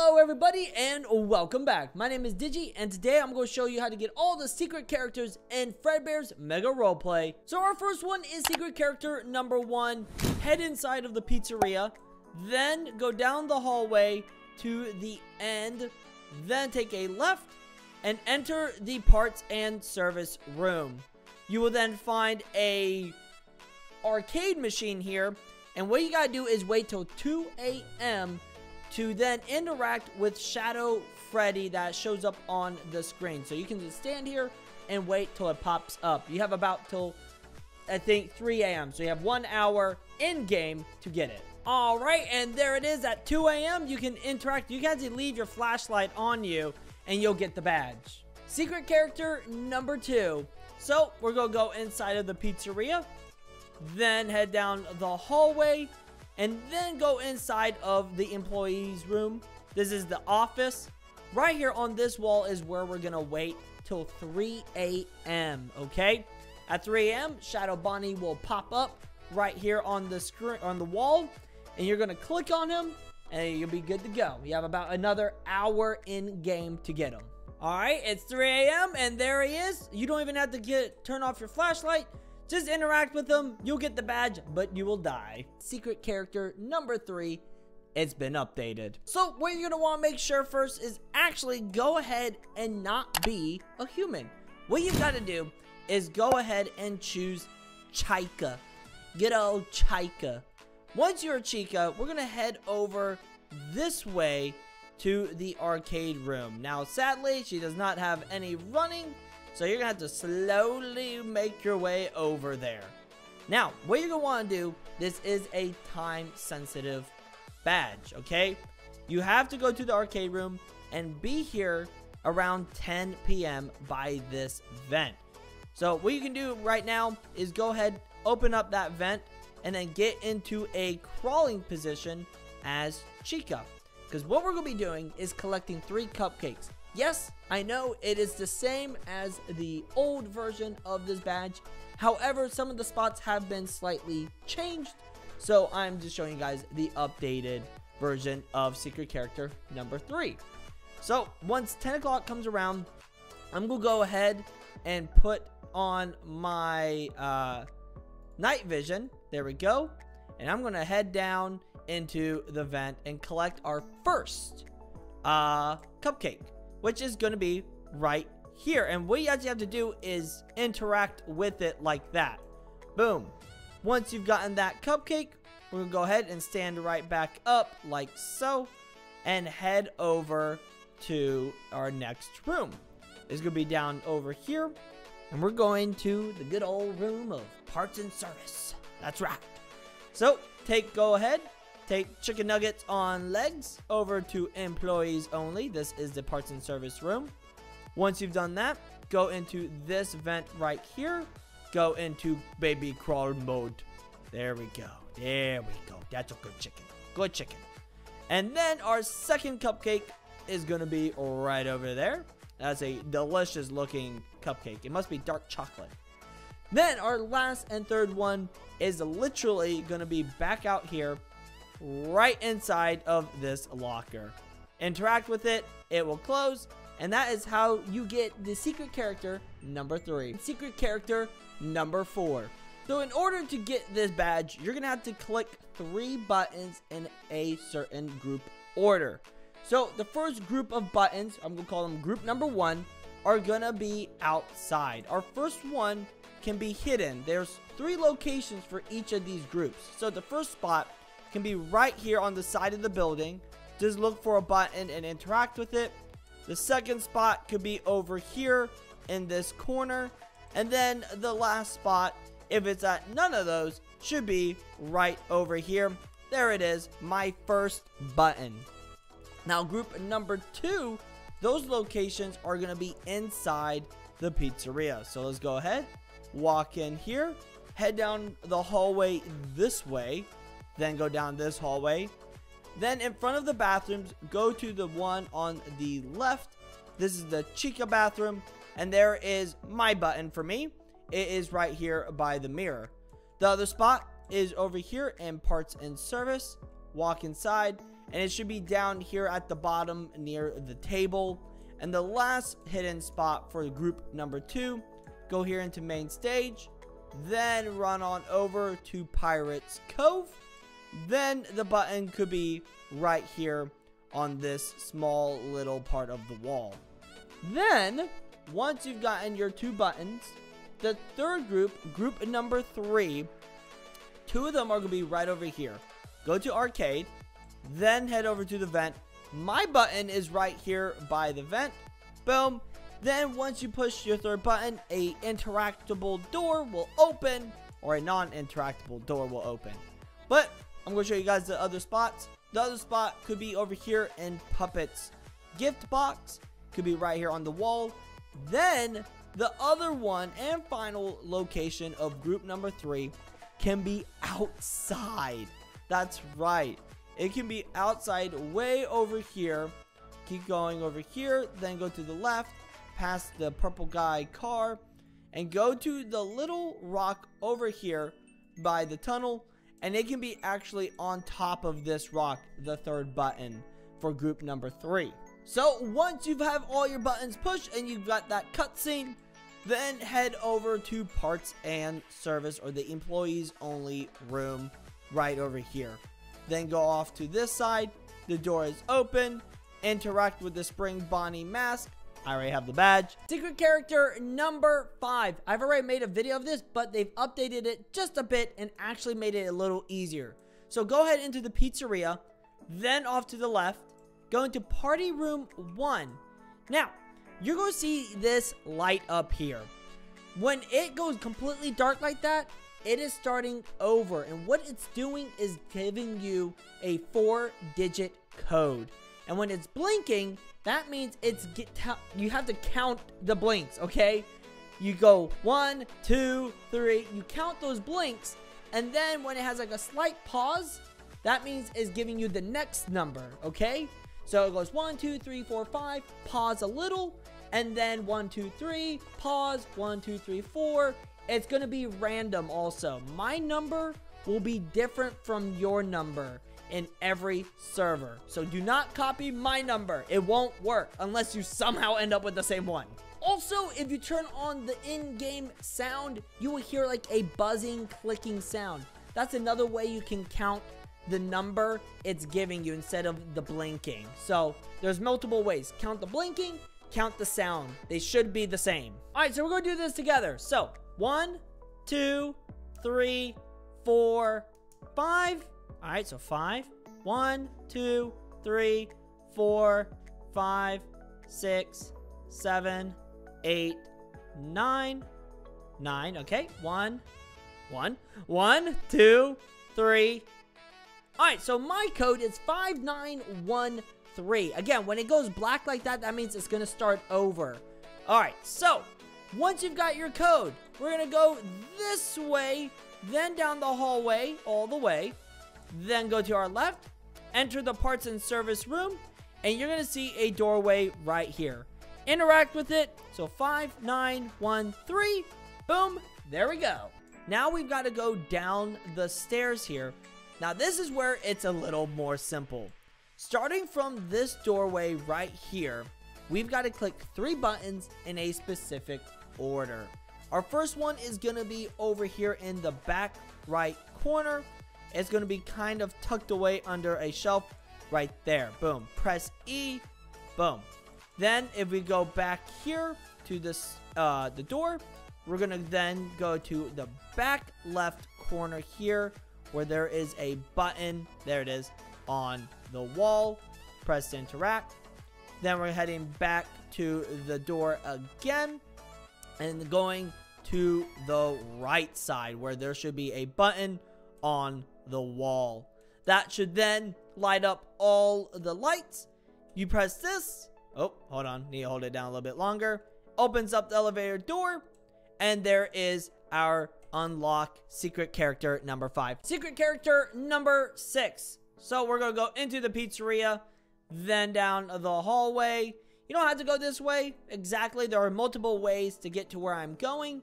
Hello everybody and welcome back. My name is Digi and today I'm going to show you how to get all the secret characters in Fredbear's Mega Roleplay. So our first one is secret character number 1. Head inside of the pizzeria, then go down the hallway to the end, then take a left and enter the parts and service room. You will then find a arcade machine here, and what you gotta do is wait till 2 AM to then interact with Shadow Freddy that shows up on the screen. So you can just stand here and wait till it pops up. You have about till, I think, 3 a.m. So you have 1 hour in game to get it. All right, and there it is at 2 a.m. You can interact. You guys leave your flashlight on you and you'll get the badge. Secret character number 2. So we're gonna go inside of the pizzeria, then head down the hallway, and then go inside of the employees room. This is the office. Right here on this wall is where we're gonna wait till 3 a.m. Okay, at 3 a.m. Shadow Bonnie will pop up right here on the screen, on the wall, and you're gonna click on him and you'll be good to go. You have about another hour in game to get him. All right, it's 3 a.m. and there he is. You don't even have to turn off your flashlight. Just interact with them, you'll get the badge, but you will die. Secret character number 3, it's been updated. So what you're gonna wanna make sure first is actually go ahead and not be a human. What you've gotta do is go ahead and choose Chica. Good old Chica. Once you're a Chica, we're gonna head over this way to the arcade room. Now sadly, she does not have any running, so you're gonna have to slowly make your way over there. Now, what you're gonna wanna do, this is a time sensitive badge, okay? You have to go to the arcade room and be here around 10 p.m. by this vent. So what you can do right now is go ahead, open up that vent, and then get into a crawling position as Chica. Because what we're gonna be doing is collecting 3 cupcakes. Yes, I know it is the same as the old version of this badge. However, some of the spots have been slightly changed. So I'm just showing you guys the updated version of secret character number 3. So once 10 o'clock comes around, I'm going to go ahead and put on my night vision. There we go. And I'm going to head down into the vent and collect our first cupcake, which is going to be right here. And what you actually have to do is interact with it like that. Boom. Once you've gotten that cupcake, we're going to go ahead and stand right back up like so, and head over to our next room. It's going to be down over here, and we're going to the good old room of parts and service. That's right. So go ahead, take chicken nuggets on legs over to employees only. This is the parts and service room. Once you've done that, go into this vent right here. Go into baby crawl mode. There we go. There we go. That's a good chicken. Good chicken. And then our second cupcake is going to be right over there. That's a delicious looking cupcake. It must be dark chocolate. Then our last and third one is literally going to be back out here, right inside of this locker. Interact with it, it will close, and that is how you get the secret character number 3. Secret character number 4. So in order to get this badge, you're gonna have to click 3 buttons in a certain group order. So the first group of buttons, I'm gonna call them group number 1, are gonna be outside. Our first one can be hidden. There's 3 locations for each of these groups. So the first spot can be right here on the side of the building. Just look for a button and interact with it. The second spot could be over here in this corner, and then the last spot, if it's at none of those, should be right over here. There it is, my first button. Now group number 2, those locations are gonna be inside the pizzeria. So let's go ahead, walk in here, head down the hallway this way, then go down this hallway. Then in front of the bathrooms, go to the one on the left. This is the Chica bathroom, and there is my button for me. It is right here by the mirror. The other spot is over here in parts and service. Walk inside, and it should be down here at the bottom near the table. And the last hidden spot for group number 2, go here into main stage, then run on over to Pirates Cove. Then the button could be right here on this small little part of the wall. Then once you've gotten your 2 buttons, the third group, group number 3, 2 of them are going to be right over here. Go to arcade, then head over to the vent. My button is right here by the vent. Boom. Then once you push your 3rd button, a interactable door will open, or a non-interactable door will open. But I'm going to show you guys the other spots. The other spot could be over here in Puppet's gift box, could be right here on the wall. Then the other one and final location of group number 3 can be outside. That's right, it can be outside way over here. Keep going over here, then go to the left past the purple guy car and go to the little rock over here by the tunnel, and it can be actually on top of this rock, the 3rd button for group number 3. So once you have all your buttons pushed and you've got that cutscene, then head over to parts and service, or the employees only room right over here. Then go off to this side, the door is open, interact with the Spring Bonnie mask. I already have the badge. Secret character number 5. I've already made a video of this, but they've updated it just a bit and actually made it a little easier. So go ahead into the pizzeria, then off to the left, go into party room 1. Now, you're going to see this light up here. When it goes completely dark like that, it is starting over. And what it's doing is giving you a 4-digit code. And when it's blinking, that means it's you have to count the blinks, okay? You go 1, 2, 3, you count those blinks, and then when it has like a slight pause, that means it's giving you the next number, okay? So it goes 1, 2, 3, 4, 5, pause a little, and then 1, 2, 3, pause, 1, 2, 3, 4. It's gonna be random also. My number will be different from your number in every server, so do not copy my number. It won't work unless you somehow end up with the same one. Also, if you turn on the in-game sound, you will hear like a buzzing, clicking sound. That's another way you can count the number it's giving you instead of the blinking. So there's multiple ways. Count the blinking, count the sound. They should be the same. All right, so we're gonna do this together. So 1, 2, 3, 4, 5. All right, so 5. 1, 2, 3, 4, 5, 6, 7, 8, 9, 9. Okay, 1, 1, 1, 2, 3. All right, so my code is 5913. Again, when it goes black like that, that means it's gonna start over. All right, so once you've got your code, we're gonna go this way, then down the hallway all the way. Then go to our left, enter the parts and service room, and you're going to see a doorway right here. Interact with it. So 5913. Boom. There we go. Now we've got to go down the stairs here. Now this is where it's a little more simple. Starting from this doorway right here, we've got to click 3 buttons in a specific order. Our first one is going to be over here in the back right corner. It's going to be kind of tucked away under a shelf right there. Boom. Press E. Boom. Then if we go back here to this the door, we're going to then go to the back left corner here where there is a button. There it is on the wall. Press interact. Then we're heading back to the door again and going to the right side where there should be a button on the wall that should then light up all the lights. You press this. Oh, hold on, need to hold it down a little bit longer. Opens up the elevator door, and there is our unlock secret character number 5. Secret character number 6. So we're gonna go into the pizzeria, then down the hallway. You don't have to go this way exactly. There are multiple ways to get to where I'm going.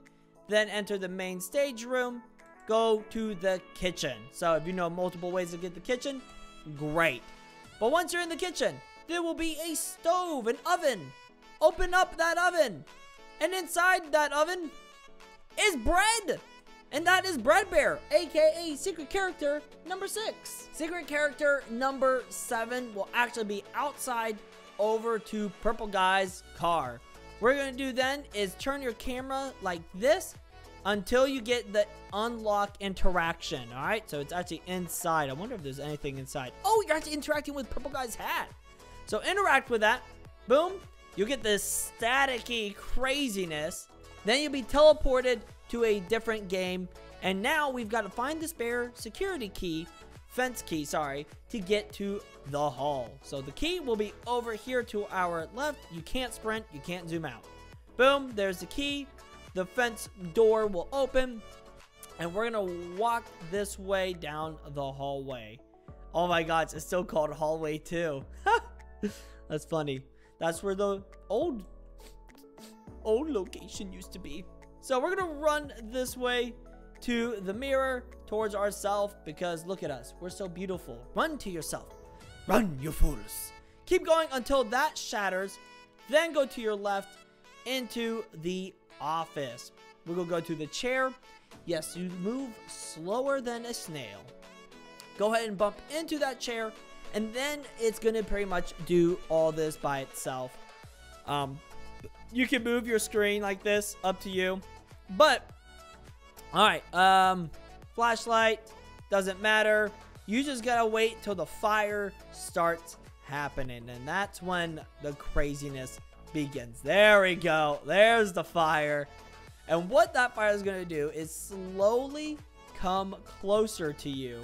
Then enter the main stage room, go to the kitchen. So if you know multiple ways to get the kitchen, great. But once you're in the kitchen, there will be a stove, an oven. Open up that oven. And inside that oven is bread. And that is Bread Bear, aka secret character number 6. Secret character number 7 will actually be outside over to Purple Guy's car. What we're going to do then is turn your camera like this until you get the unlock interaction. All right, so it's actually inside. I wonder if there's anything inside. Oh, you're actually interacting with Purple Guy's hat. So interact with that. Boom. You'll get this staticky craziness. Then you'll be teleported to a different game. And now we've got to find the spare security key, fence key, sorry, to get to the hall. So the key will be over here to our left. You can't sprint, you can't zoom out. Boom, there's the key. The fence door will open. And we're going to walk this way down the hallway. Oh my gosh, it's still called hallway 2. That's funny. That's where the old location used to be. So we're going to run this way to the mirror towards ourselves, because look at us. We're so beautiful. Run to yourself. Run, you fools. Keep going until that shatters. Then go to your left into the office. We're going to go to the chair. Yes, you move slower than a snail. Go ahead and bump into that chair. And then it's going to pretty much do all this by itself. You can move your screen like this. Up to you. But, alright, flashlight, doesn't matter. You just gotta wait till the fire starts happening. And that's when the craziness begins. There we go. There's the fire. And what that fire is gonna do is slowly come closer to you.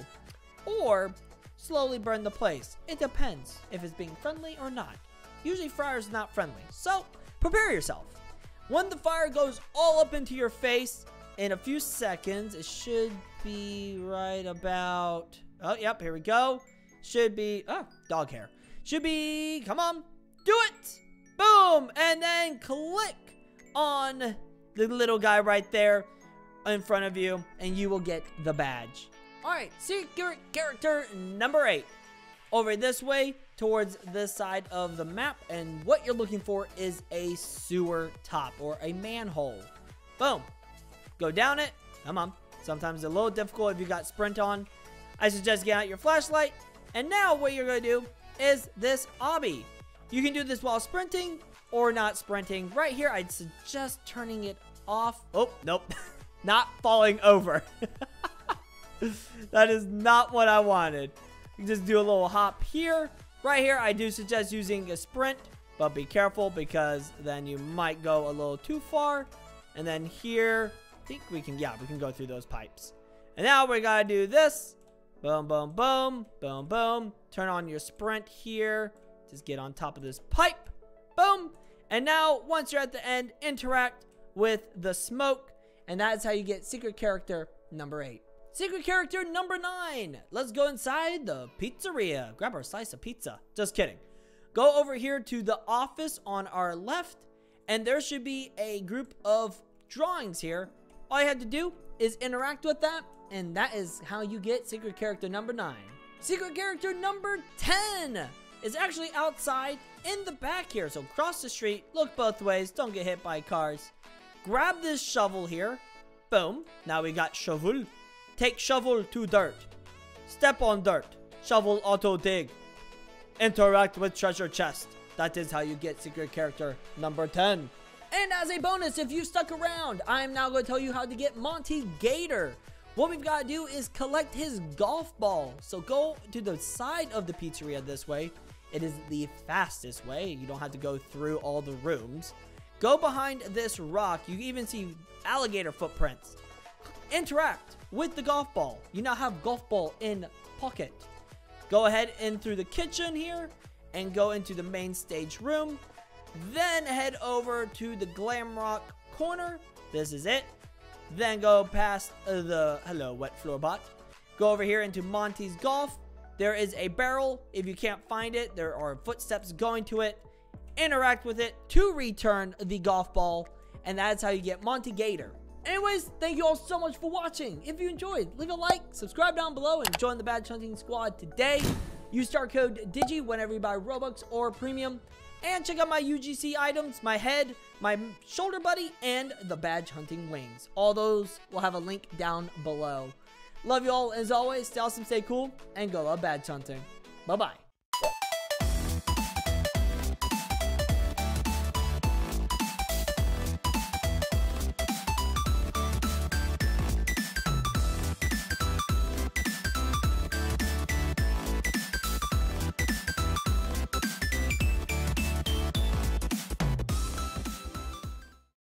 Or, slowly burn the place. It depends if it's being friendly or not. Usually fire's not friendly. So, prepare yourself. When the fire goes all up into your face, in a few seconds, it should be right about, oh, yep, here we go. Should be, oh, dog hair. Should be, come on, do it. Boom, and then click on the little guy right there in front of you, and you will get the badge. All right, secret character number 8. Over this way, towards this side of the map, and what you're looking for is a sewer top, or a manhole. Boom. Go down it. Come on. Sometimes it's a little difficult if you got sprint on. I suggest get out your flashlight. And now what you're going to do is this obby. You can do this while sprinting or not sprinting. Right here, I'd suggest turning it off. Oh, nope. Not falling over. That is not what I wanted. You can just do a little hop here. Right here, I do suggest using a sprint. But be careful, because then you might go a little too far. And then here, I think we can, yeah, we can go through those pipes. And now we gotta do this. Boom, boom, boom, boom, boom. Turn on your sprint here. Just get on top of this pipe. Boom. And now, once you're at the end, interact with the smoke. And that's how you get secret character number 8. Secret character number 9. Let's go inside the pizzeria. Grab our slice of pizza. Just kidding. Go over here to the office on our left. And there should be a group of drawings here. All you have to do is interact with that, and that is how you get secret character number 9. Secret character number 10 is actually outside in the back here. So cross the street, look both ways, don't get hit by cars. Grab this shovel here. Boom. Now we got shovel. Take shovel to dirt. Step on dirt. Shovel auto dig. Interact with treasure chest. That is how you get secret character number 10. And as a bonus, if you stuck around, I am now going to tell you how to get Monty Gator. What we've got to do is collect his golf ball. So go to the side of the pizzeria this way. It is the fastest way. You don't have to go through all the rooms. Go behind this rock. You even see alligator footprints. Interact with the golf ball. You now have golf ball in pocket. Go ahead in through the kitchen here and go into the main stage room. Then head over to the Glamrock corner. This is it. Then go past the hello wet floor bot. Go over here into Monty's golf. There is a barrel. If you can't find it, there are footsteps going to it. Interact with it to return the golf ball. And that's how you get Monty Gator. Anyways, thank you all so much for watching. If you enjoyed, leave a like, subscribe down below, and join the badge hunting squad today. Use our code DIGI whenever you buy Robux or Premium. And check out my UGC items, my head, my shoulder buddy, and the badge hunting wings. All those will have a link down below. Love you all. As always, stay awesome, stay cool, and go love badge hunting. Bye-bye.